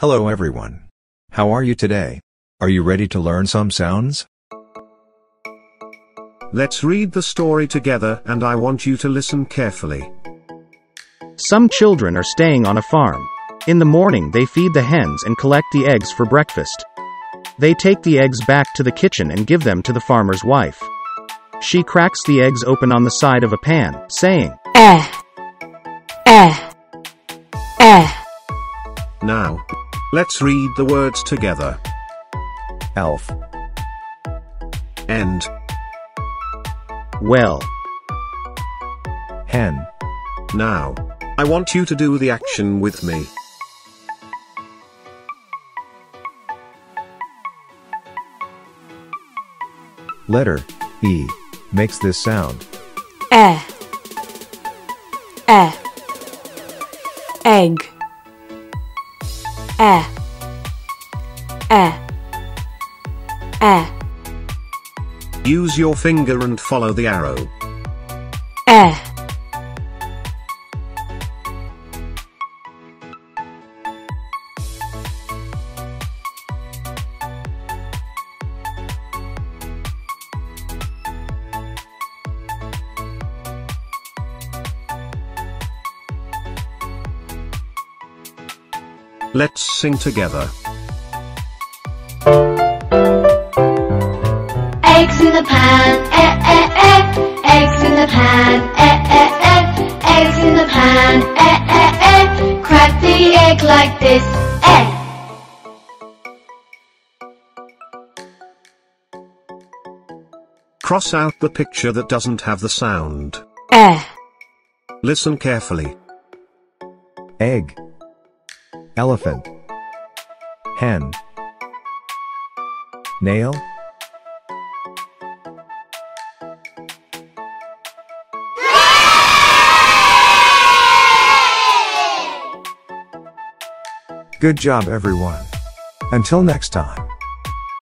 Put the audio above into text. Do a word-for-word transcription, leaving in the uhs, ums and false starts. Hello everyone. How are you today? Are you ready to learn some sounds? Let's read the story together and I want you to listen carefully. Some children are staying on a farm. In the morning they feed the hens and collect the eggs for breakfast. They take the eggs back to the kitchen and give them to the farmer's wife. She cracks the eggs open on the side of a pan, saying, Eh. Eh. Eh. Now, let's read the words together. Elf. End. Well. Hen. Now, I want you to do the action with me. Letter E makes this sound. Eh. Eh. Egg. Eh. Eh. Eh. Use your finger and follow the arrow. Eh. Let's sing together. Eggs in the pan, eh eh eh. Eggs in the pan, eh eh eh. Eggs in the pan, eh eh eh. Crack the egg like this, eh. Cross out the picture that doesn't have the sound. Eh. Listen carefully. Egg. Elephant. Hen. Nail. Good job everyone. Until next time.